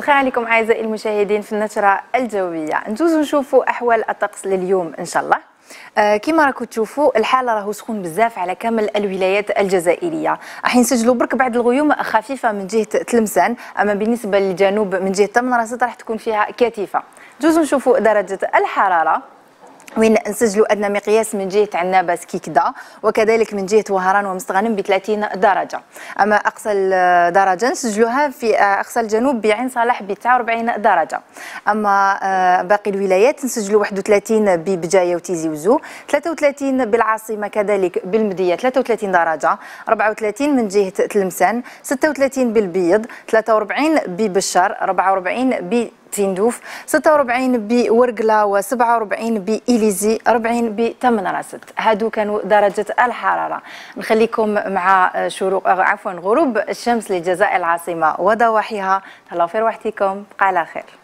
الخير عليكم اعزائي المشاهدين في النشره الجويه. ندوزو نشوفوا احوال الطقس لليوم ان شاء الله. كما راكم تشوفوا الحاله راهو سخون بزاف على كامل الولايات الجزائريه، راح نسجلوا برك بعض الغيوم خفيفه من جهه تلمسان، اما بالنسبه للجنوب من جهه تمنراست راح تكون فيها كثيفه. ندوزو نشوفوا درجه الحراره وين نسجلوا أدنى مقياس من جهة عنابة سكيكدا وكذلك من جهة وهران ومستغانم ب 30 درجة، أما أقصى درجة نسجلوها في أقصى الجنوب بعين صالح ب 49 درجة، أما باقي الولايات نسجلوا 31 ببجاية وتيزي وزو، 33 بالعاصمة كذلك بالمدية 33 درجة، 34 من جهة تلمسان، 36 بالبيض، 43 ببشار، 44 تندوف، 46 بورقلة و 47 بإليزي، 40 بتمنراست. هادو كانوا درجة الحرارة. نخليكم مع غروب الشمس للجزائر العاصمة وضواحيها. تهلاو في روحتكم، بقى على خير.